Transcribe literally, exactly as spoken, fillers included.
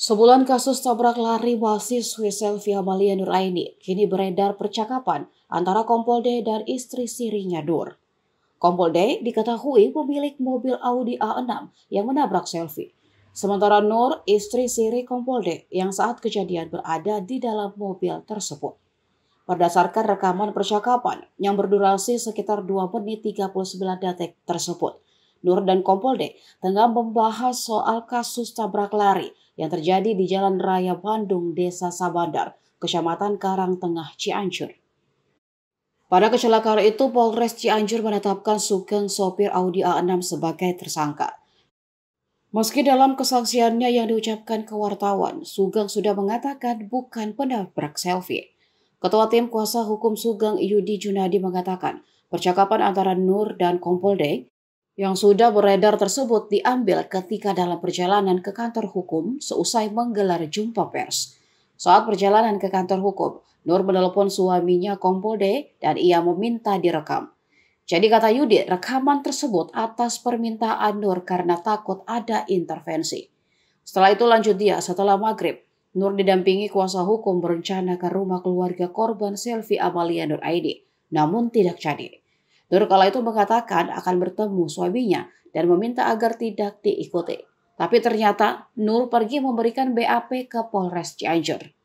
Sebulan kasus tabrak lari mahasiswi Selvi Amalia Nuraini, kini beredar percakapan antara Kompol D dan istri sirinya Nur. Kompol D diketahui pemilik mobil Audi A enam yang menabrak Selvi. Sementara Nur, istri siri Kompol D yang saat kejadian berada di dalam mobil tersebut. Berdasarkan rekaman percakapan yang berdurasi sekitar dua menit tiga puluh sembilan detik tersebut, Nur dan Kompol D tengah membahas soal kasus tabrak lari yang terjadi di Jalan Raya Bandung, Desa Sabadar, Kecamatan Karang Tengah, Cianjur. Pada kecelakaan itu, Polres Cianjur menetapkan Sugeng, sopir Audi A enam, sebagai tersangka. Meski dalam kesaksiannya yang diucapkan ke wartawan, Sugeng sudah mengatakan bukan penabrak Selvi. Ketua Tim Kuasa Hukum Sugeng, Yudi Junadi, mengatakan percakapan antara Nur dan Kompol D yang sudah beredar tersebut diambil ketika dalam perjalanan ke kantor hukum seusai menggelar jumpa pers. Saat perjalanan ke kantor hukum, Nur menelepon suaminya Kompol D dan ia meminta direkam. Jadi kata Yudi, rekaman tersebut atas permintaan Nur karena takut ada intervensi. Setelah itu lanjut dia, setelah maghrib, Nur didampingi kuasa hukum berencana ke rumah keluarga korban Selvi Amalia Nuraini, namun tidak jadi. Nur kala itu mengatakan akan bertemu suaminya dan meminta agar tidak diikuti. Tapi ternyata Nur pergi memberikan B A P ke Polres Cianjur.